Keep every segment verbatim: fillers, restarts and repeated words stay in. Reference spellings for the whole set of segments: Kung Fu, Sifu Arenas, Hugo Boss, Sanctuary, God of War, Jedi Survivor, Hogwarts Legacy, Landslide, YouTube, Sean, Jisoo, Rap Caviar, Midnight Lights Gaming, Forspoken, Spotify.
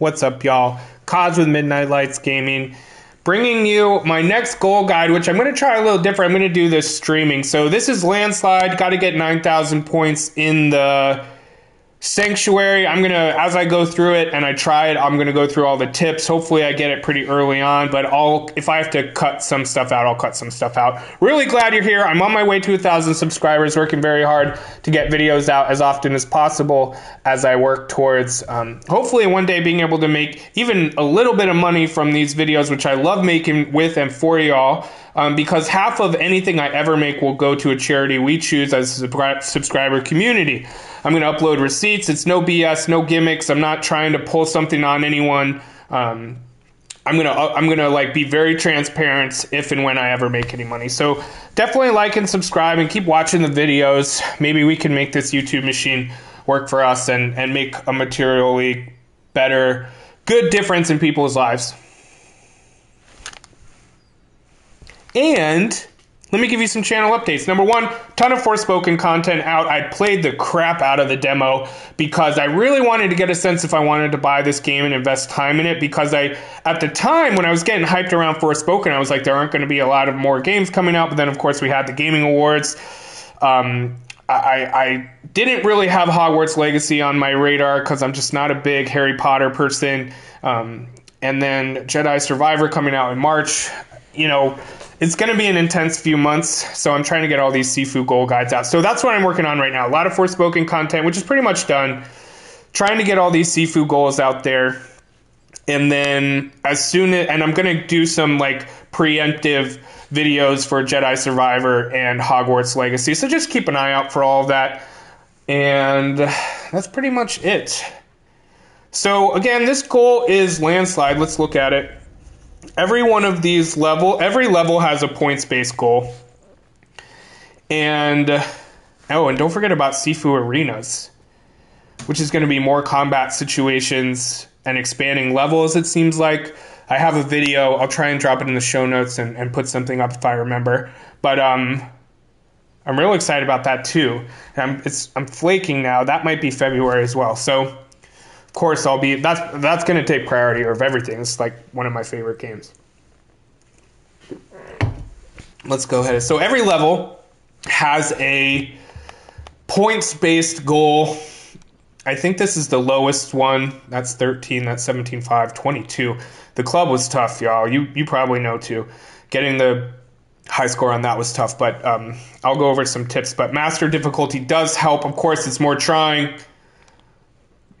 What's up, y'all? Cause with Midnight Lights Gaming, bringing you my next goal guide, which I'm going to try a little different. I'm going to do this streaming. So this is Landslide. Got to get nine thousand points in the Sanctuary. I'm going to, as I go through it and I try it, I'm going to go through all the tips. Hopefully I get it pretty early on, but I'll, if I have to cut some stuff out, I'll cut some stuff out. Really glad you're here. I'm on my way to one thousand subscribers, working very hard to get videos out as often as possible as I work towards, um, hopefully one day being able to make even a little bit of money from these videos, which I love making with and for y'all. Um, because half of anything I ever make will go to a charity we choose as a subscriber community. I'm going to upload receipts. It's no B S, no gimmicks. I'm not trying to pull something on anyone. Um, I'm going to I'm going to like be very transparent if and when I ever make any money. So definitely like and subscribe and keep watching the videos. Maybe we can make this YouTube machine work for us and, and make a materially better, good difference in people's lives. And let me give you some channel updates. Number one, ton of Forspoken content out. I played the crap out of the demo because I really wanted to get a sense if I wanted to buy this game and invest time in it, because I, at the time when I was getting hyped around Forspoken, I was like, there aren't going to be a lot of more games coming out. But then, of course, we had the Gaming Awards. Um, I, I didn't really have Hogwarts Legacy on my radar because I'm just not a big Harry Potter person. Um, and then Jedi Survivor coming out in March. You know, it's going to be an intense few months, so I'm trying to get all these Sifu goal guides out. So that's what I'm working on right now. A lot of Forspoken content, which is pretty much done. Trying to get all these Sifu goals out there. And then as soon as, and I'm going to do some like preemptive videos for Jedi Survivor and Hogwarts Legacy. So just keep an eye out for all of that. And that's pretty much it. So again, this goal is Landslide. Let's look at it. Every one of these level, every level has a points-based goal. And, oh, and don't forget about Sifu Arenas, which is going to be more combat situations and expanding levels, it seems like. I have a video. I'll try and drop it in the show notes and, and put something up if I remember. But um, I'm really excited about that, too. And I'm, it's, I'm flaking now. That might be February as well. So... Of course, I'll be. That's that's going to take priority over everything. It's like one of my favorite games. Let's go ahead. So every level has a points-based goal. I think this is the lowest one. That's thirteen. That's seventeen five. twenty-two. The club was tough, y'all. You you probably know too. Getting the high score on that was tough. But um, I'll go over some tips. But master difficulty does help. Of course, it's more trying.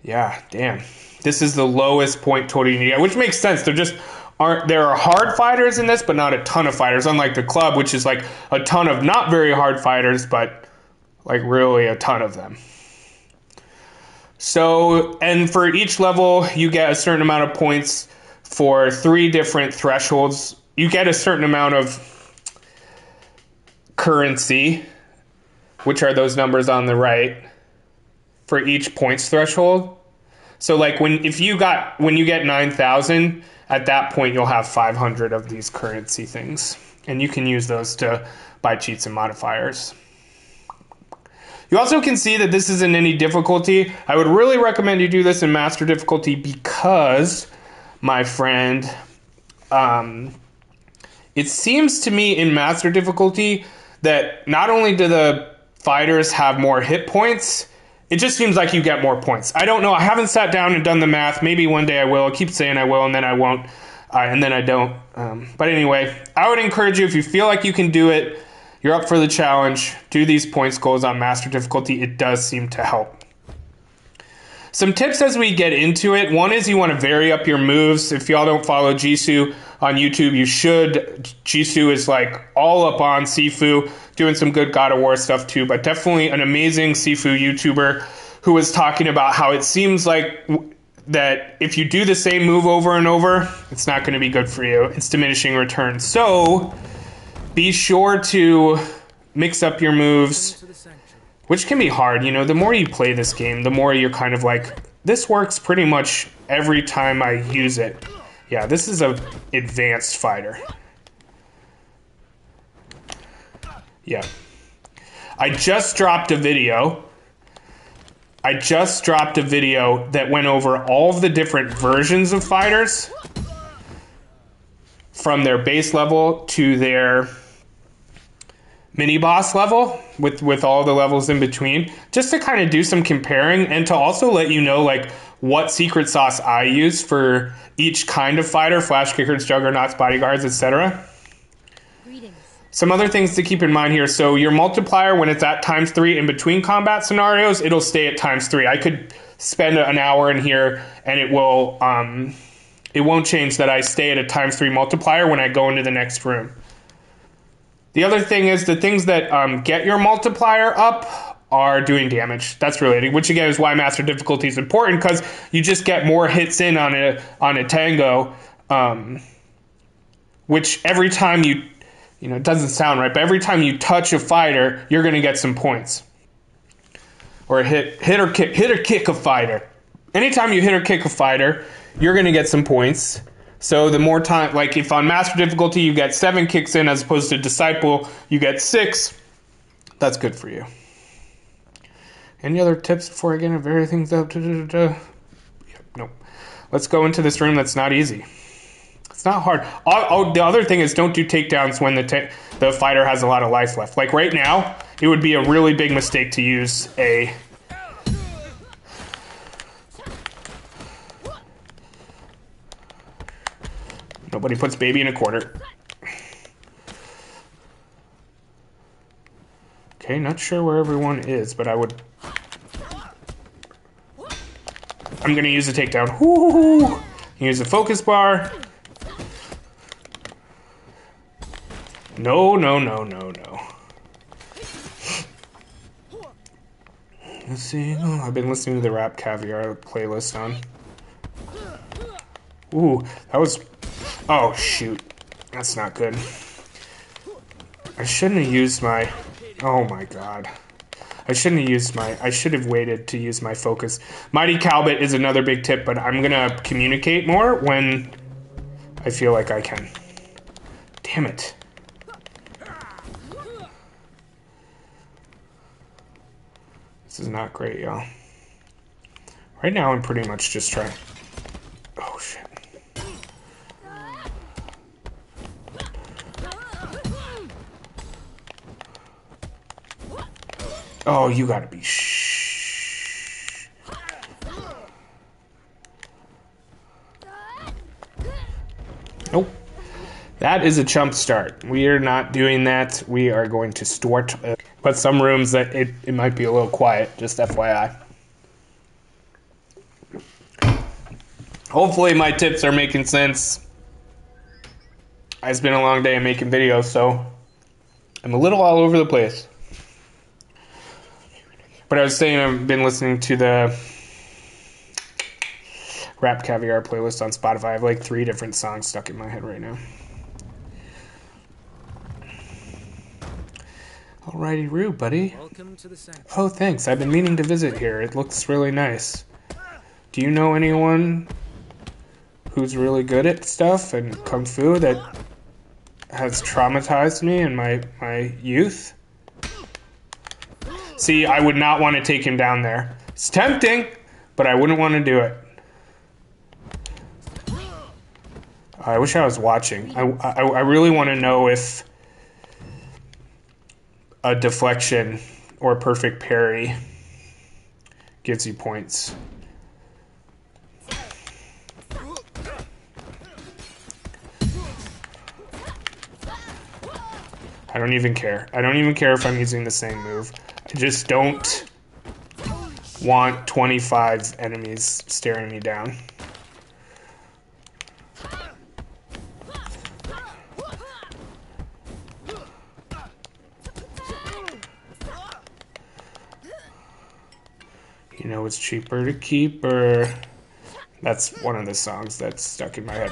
Yeah, damn. This is the lowest point total you need, which makes sense. There just aren't, there are hard fighters in this, but not a ton of fighters, unlike the club, which is like a ton of not very hard fighters, but like really a ton of them. So, and for each level, you get a certain amount of points for three different thresholds. You get a certain amount of currency, which are those numbers on the right, for each points threshold. So like when if you got when you get nine thousand, at that point you'll have five hundred of these currency things, and you can use those to buy cheats and modifiers. You also can see that this isn't any difficulty. I would really recommend you do this in master difficulty because, my friend, um, it seems to me in master difficulty that not only do the fighters have more hit points, it just seems like you get more points. I don't know. I haven't sat down and done the math. Maybe one day I will. I keep saying I will, and then I won't, uh, and then I don't. Um, but anyway, I would encourage you, if you feel like you can do it, you're up for the challenge, do these points goals on master difficulty. It does seem to help. Some tips as we get into it. One is you want to vary up your moves. If y'all don't follow Jisoo on YouTube, you should. Jisoo is like all up on Sifu, doing some good God of War stuff too, but definitely an amazing Sifu YouTuber who was talking about how it seems like that if you do the same move over and over, it's not going to be good for you. It's diminishing returns. So be sure to mix up your moves, which can be hard. You know, the more you play this game, the more you're kind of like, this works pretty much every time I use it. Yeah, this is an advanced fighter. Yeah. I just dropped a video I just dropped a video that went over all of the different versions of fighters, from their base level to their mini-boss level, with, with all the levels in between, just to kind of do some comparing and to also let you know, like, what secret sauce I use for each kind of fighter, Flash Kickers, Juggernauts, Bodyguards, et cetera. Some other things to keep in mind here. So your multiplier, when it's at times three in between combat scenarios, it'll stay at times three. I could spend an hour in here and it will, um, it won't change that I stay at a times three multiplier when I go into the next room. The other thing is the things that um, get your multiplier up are doing damage. That's related, which again is why master difficulty is important, because you just get more hits in on a on a tango, um, which every time you... You know, it doesn't sound right, but every time you touch a fighter, you're going to get some points. Or hit, hit or kick, hit or kick a fighter. Anytime you hit or kick a fighter, you're going to get some points. So the more time, like if on master difficulty you get seven kicks in as opposed to disciple, you get six. That's good for you. Any other tips before I get into everything's up? Yep, nope. Let's go into this room that's not easy. It's not hard. All, all, the other thing is don't do takedowns when the ta the fighter has a lot of life left. Like right now, it would be a really big mistake to use a... Nobody puts baby in a corner. Okay, not sure where everyone is, but I would... I'm going to use a takedown. Woo-hoo-hoo. Use a focus bar. No, no, no, no, no. Let's see. Oh, I've been listening to the Rap Caviar playlist on. Ooh, that was... Oh, shoot. That's not good. I shouldn't have used my... Oh, my God. I shouldn't have used my... I should have waited to use my focus. Mighty Calbit is another big tip, but I'm going to communicate more when I feel like I can. Damn it. This is not great, y'all. Right now, I'm pretty much just trying... Oh, shit. Oh, you gotta be... Shh. Nope. That is a chump start. We are not doing that. We are going to start... A But some rooms that it, it might be a little quiet, just F Y I. Hopefully my tips are making sense. It's been a long day of making videos, so I'm a little all over the place. But I was saying I've been listening to the Rap Caviar playlist on Spotify. I have like three different songs stuck in my head right now. Alrighty, Roo, buddy. Welcome to the sanctuary. Oh, thanks. I've been meaning to visit here. It looks really nice. Do you know anyone who's really good at stuff and Kung Fu that has traumatized me in my, my youth? See, I would not want to take him down there. It's tempting, but I wouldn't want to do it. I wish I was watching. I, I, I really want to know if... a deflection or perfect parry gives you points. I don't even care. I don't even care if I'm using the same move. I just don't want twenty-five enemies staring me down. You know, it's cheaper to keep her. That's one of the songs that's stuck in my head.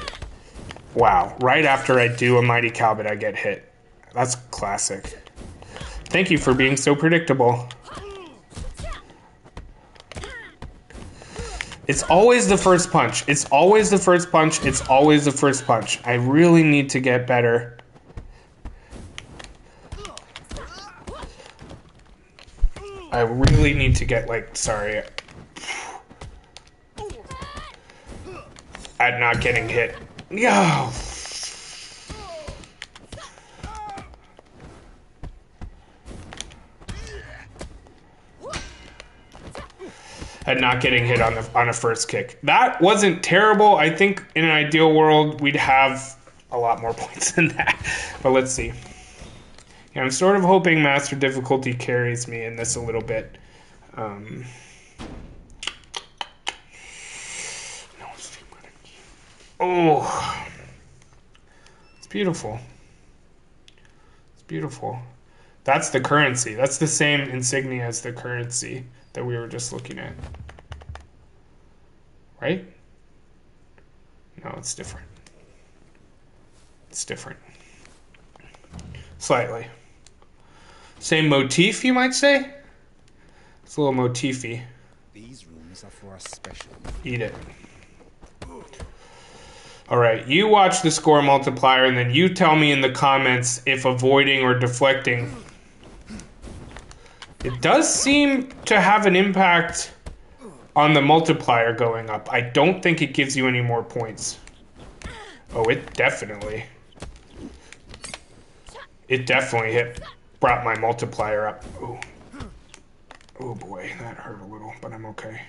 Wow. Right after I do a Mighty Calbit, I get hit. That's classic. Thank you for being so predictable. It's always the first punch. It's always the first punch. It's always the first punch. I really need to get better. I really need to get, like, sorry, I'm not getting hit. Yo! And not getting hit on the on a first kick. That wasn't terrible. I think in an ideal world we'd have a lot more points than that. But let's see. Yeah, I'm sort of hoping Master Difficulty carries me in this a little bit. Um, oh, it's beautiful. It's beautiful. That's the currency. That's the same insignia as the currency that we were just looking at. Right? No, it's different. It's different. Slightly. Same motif, you might say? It's a little motify. These rooms are for us special. Eat it. Alright, you watch the score multiplier and then you tell me in the comments if avoiding or deflecting. It does seem to have an impact on the multiplier going up. I don't think it gives you any more points. Oh, it definitely. It definitely hit, brought my multiplier up. Oh. Oh boy, that hurt a little, but I'm okay.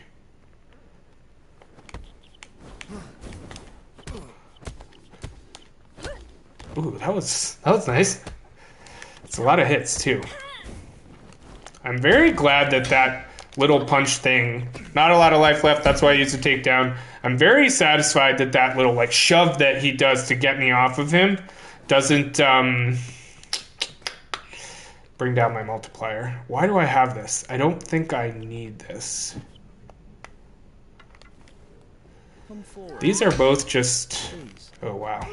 Ooh, that was that was nice. It's a lot of hits too. I'm very glad that that little punch thing, not a lot of life left, that's why I used to take down. I'm very satisfied that that little like shove that he does to get me off of him doesn't um, bring down my multiplier. Why do I have this? I don't think I need this. These are both just, oh wow.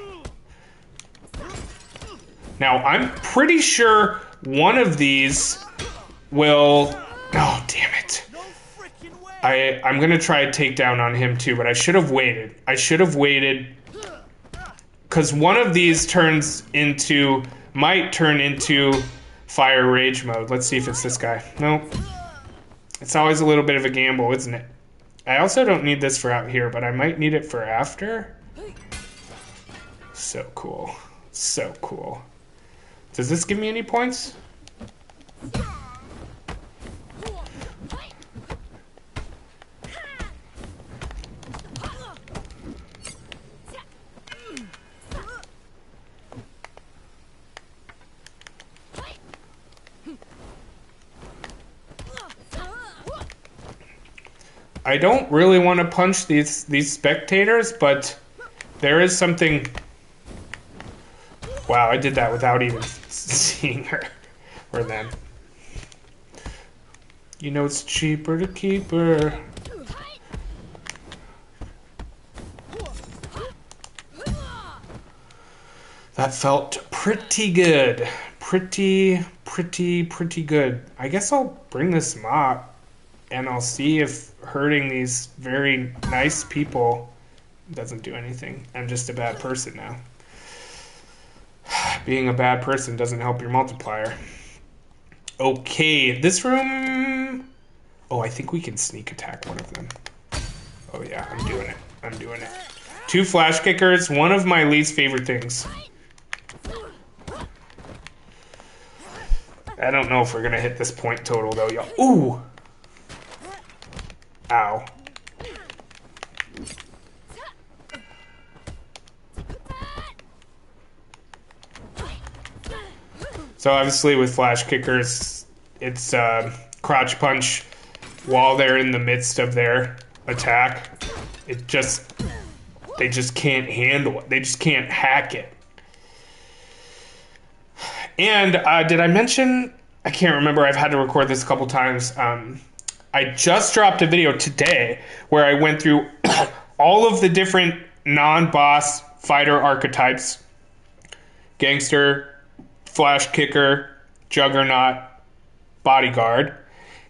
Now, I'm pretty sure one of these will, oh, damn it. I, I'm going to try a takedown on him too, but I should have waited. I should have waited because one of these turns into, might turn into fire rage mode. Let's see if it's this guy. Nope. It's always a little bit of a gamble, isn't it? I also don't need this for out here, but I might need it for after. So cool. So cool. Does this give me any points? I don't really want to punch these these spectators, but there is something. Wow, I did that without even seeing her or them. You know it's cheaper to keep her. That felt pretty good. Pretty, pretty, pretty good. I guess I'll bring this mop and I'll see if hurting these very nice people doesn't do anything. I'm just a bad person now. Being a bad person doesn't help your multiplier. Okay, this room... Oh, I think we can sneak attack one of them. Oh yeah, I'm doing it. I'm doing it. Two flash kickers, one of my least favorite things. I don't know if we're gonna hit this point total though, y'all. Ooh! Ow. So obviously with flash kickers, it's uh, crotch punch while they're in the midst of their attack. It just, they just can't handle it. They just can't hack it. And uh, did I mention, I can't remember, I've had to record this a couple times, um... I just dropped a video today where I went through all of the different non-boss fighter archetypes. Gangster, flash kicker, juggernaut, bodyguard.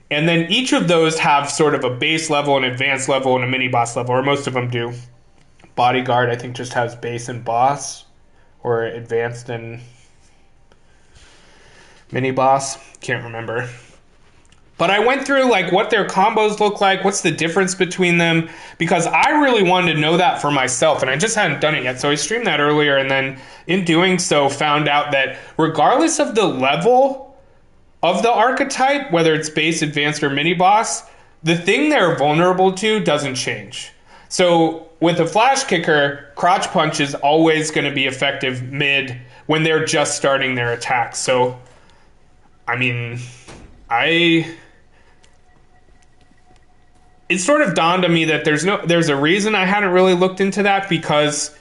And then each of those have sort of a base level, an advanced level, and a mini-boss level, or most of them do. Bodyguard, I think, just has base and boss, or advanced and mini-boss. Can't remember. But I went through like what their combos look like, what's the difference between them, because I really wanted to know that for myself, and I just hadn't done it yet. So I streamed that earlier, and then in doing so found out that regardless of the level of the archetype, whether it's base, advanced, or mini-boss, the thing they're vulnerable to doesn't change. So with a flash kicker, crotch punch is always going to be effective mid when they're just starting their attacks. So, I mean, I... it sort of dawned on me that there's no there's a reason I hadn't really looked into that, because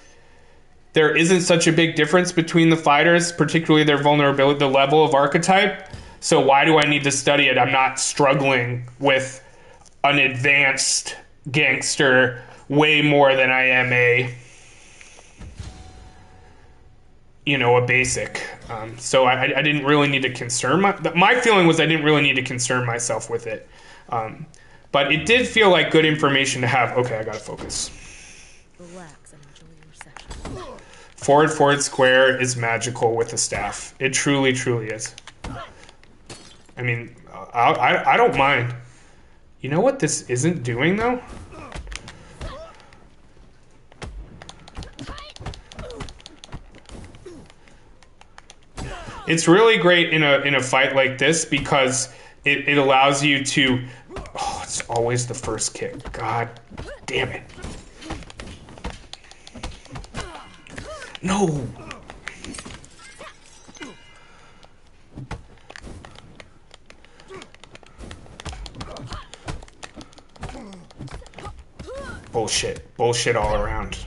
there isn't such a big difference between the fighters, particularly their vulnerability, the level of archetype. So why do I need to study it? I'm not struggling with an advanced gangster way more than I am a, you know, a basic. Um, so I, I didn't really need to concern my, my feeling was I didn't really need to concern myself with it. Um, But it did feel like good information to have. Okay, I gotta focus. Relax, I'm enjoying your session. Forward, forward, square is magical with the staff. It truly, truly is. I mean, I, I, I don't mind. You know what this isn't doing, though? It's really great in a in a fight like this, because it, it allows you to... Oh, it's always the first kick. God damn it. No. Bullshit. Bullshit all around.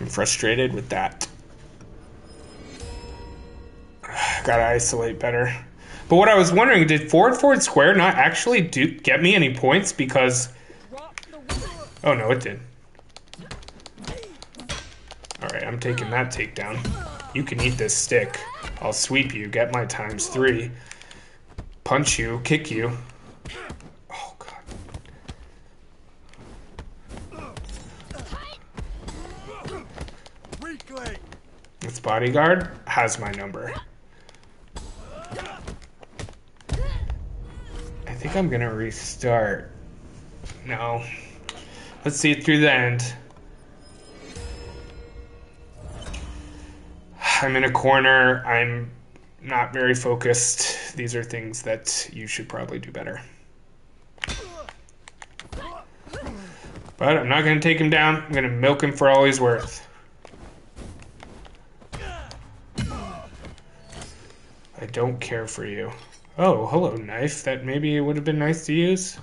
I'm frustrated with that. Gotta isolate better. But what I was wondering, did forward forward square not actually do get me any points? Because oh no, it did. All right, I'm taking that takedown. You can eat this stick. I'll sweep you. Get my times three. Punch you. Kick you. Oh god. This bodyguard has my number. I think I'm gonna restart. No. Let's see it through the end. I'm in a corner. I'm not very focused. These are things that you should probably do better. But I'm not gonna take him down. I'm gonna milk him for all he's worth. I don't care for you. Oh, hello, knife. That maybe would have been nice to use.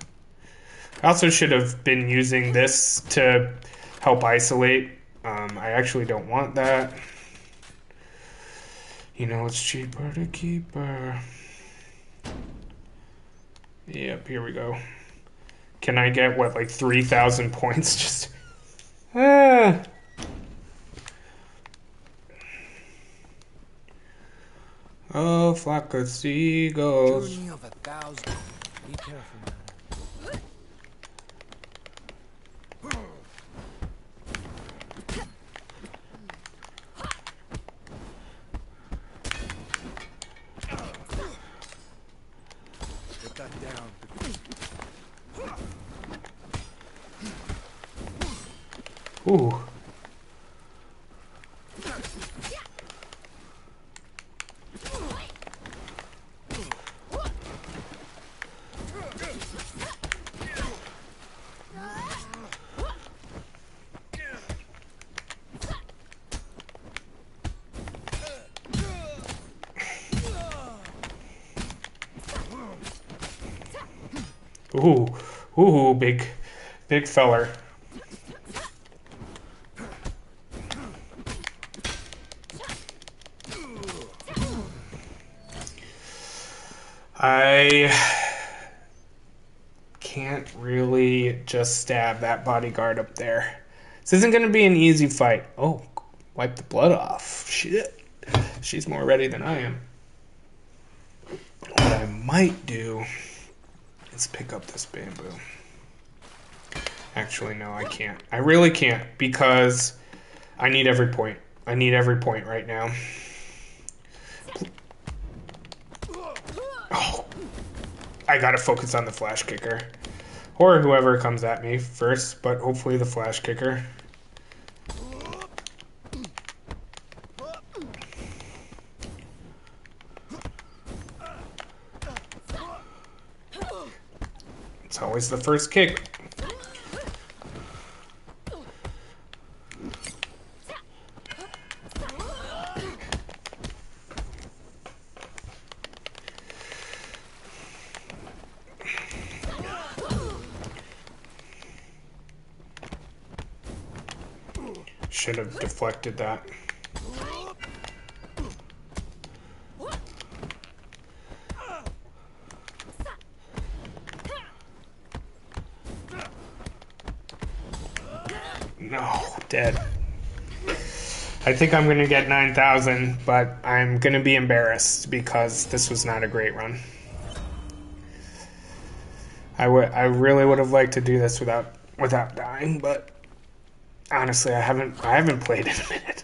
I also should have been using this to help isolate. Um, I actually don't want that. You know, it's cheaper to keep her. Yep, here we go. Can I get, what, like three thousand points? Just... ah. Oh, flock of seagulls. Of a thousand. Be careful, man. Get that down. Ooh. Ooh, ooh, big, big feller. I can't really just stab that bodyguard up there. This isn't going to be an easy fight. Oh, wipe the blood off. Shit. She's more ready than I am. What I might do... let's pick up this bamboo. Actually, no, I can't. I really can't, because I need every point. I need every point right now. Oh, I gotta focus on the flash kicker. Or whoever comes at me first, but hopefully the flash kicker. It's always the first kick. Should have deflected that. No, dead. I think I'm gonna get nine thousand, but I'm gonna be embarrassed because this was not a great run. I would, I really would have liked to do this without, without dying, but. Honestly, I haven't I haven't played in a minute.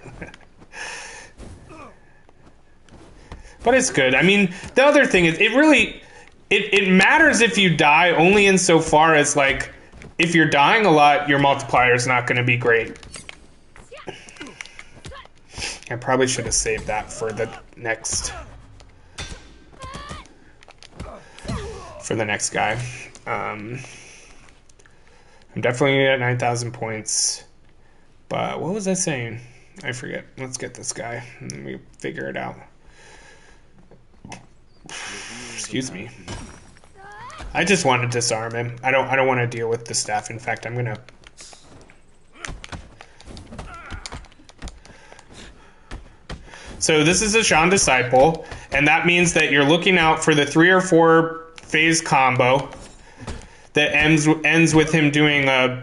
But it's good. I mean, the other thing is it really it, it matters if you die only in so far as like if you're dying a lot, your multiplier is not gonna be great. I probably should have saved that for the next for the next guy. Um, I'm definitely gonna get nine thousand points. But what was I saying? I forget. Let's get this guy and then we figure it out. Excuse me. I just want to disarm him. I don't I don't want to deal with the staff. In fact, I'm going to So this is a Sean disciple, and that means that you're looking out for the three or four phase combo that ends ends with him doing a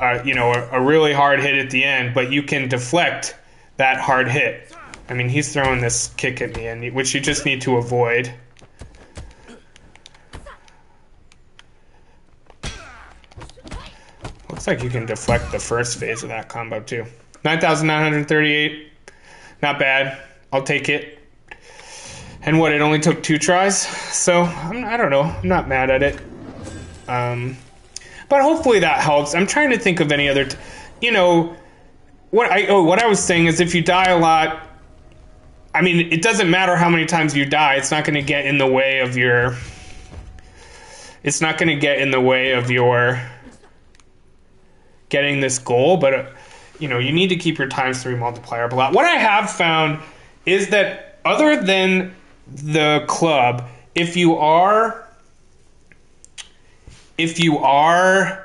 Uh, you know, a, a really hard hit at the end, but you can deflect that hard hit. I mean, he's throwing this kick at me, and which you just need to avoid. Looks like you can deflect the first phase of that combo, too. nine thousand nine hundred thirty-eight. Not bad. I'll take it. And what, it only took two tries? So, I'm, I don't know. I'm not mad at it. Um... But hopefully that helps. I'm trying to think of any other, t you know, what I oh what I was saying is if you die a lot, I mean it doesn't matter how many times you die. It's not going to get in the way of your. It's not going to get in the way of your. Getting this goal, but uh, you know you need to keep your times three multiplier up a lot. What I have found is that other than the club, if you are. If you are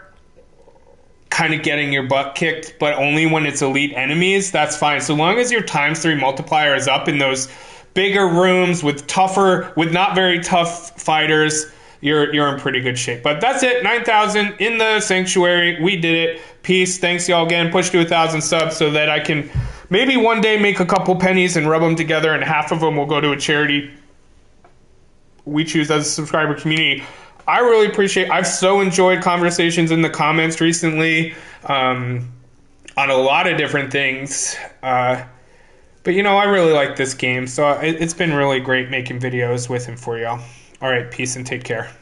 kind of getting your butt kicked, but only when it's elite enemies, that's fine. So long as your times three multiplier is up in those bigger rooms with tougher, with not very tough fighters, you're you're in pretty good shape. But that's it. nine thousand in the Sanctuary. We did it. Peace. Thanks, y'all, again. Push to one thousand subs so that I can maybe one day make a couple pennies and rub them together, and half of them will go to a charity we choose as a subscriber community. I really appreciate, I've so enjoyed conversations in the comments recently um, on a lot of different things. Uh, but, you know, I really like this game, so it, it's been really great making videos with and for y'all. All right, peace and take care.